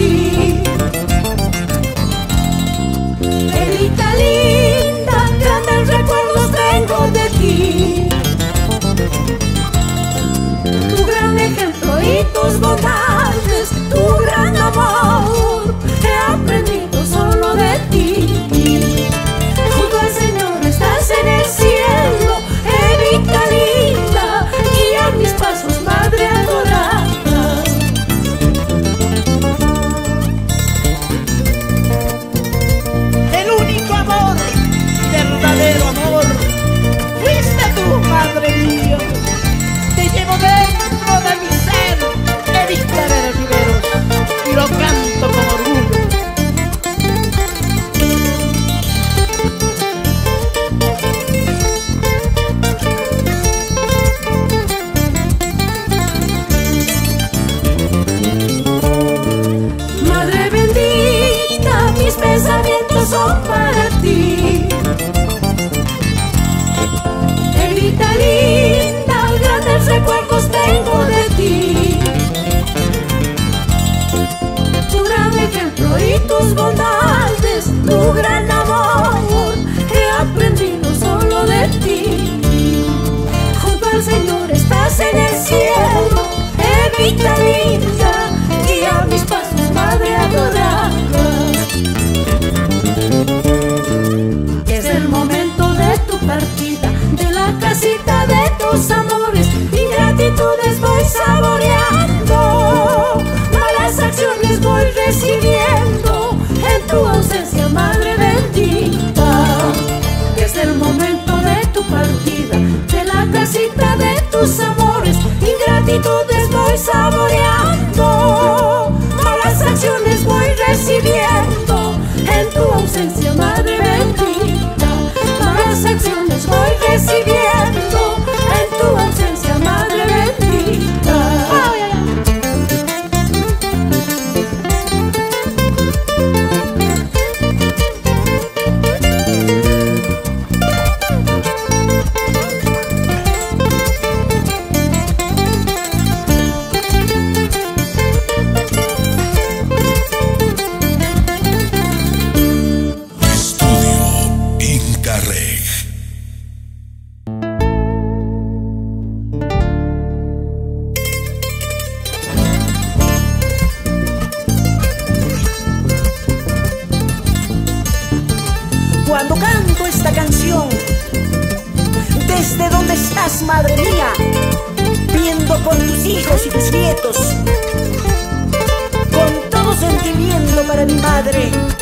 ti. Perrita linda, grandes recuerdos tengo de ti. Tu gran ejemplo y tus bondades, tu gran amor, he aprendido solo de ti. Junto al Señor estás en el cielo, Perrita linda, guía mis pasos, madre adorada. Madre mía, te llevo dentro de mi ser, Perrita del Rivero, y lo canto con orgullo. Madre bendita, mis pensamientos son para ti. Perrita linda, grandes recuerdos tengo de ti. Tu gran ejemplo y tus bondades, tu gran amor, he aprendido solo de ti. Junto al Señor estás en el cielo, Perrita linda, guía mis pasos, madre adorada. Es el momento de tu partida, de la casita de tus amores, ingratitudes voy saboreando, malas acciones voy recibiendo, en tu ausencia, madre bendita. Es el momento de tu partida, de la casita de tus amores, ingratitudes voy saboreando, malas acciones voy recibiendo, en tu ausencia, madre bendita. Malas acciones voy recibiendo, en tu ausencia, madre bendita. Oh, yeah. Estudio Incarreg. Madre mía, viendo por tus hijos y tus nietos, con todo sentimiento para mi madre.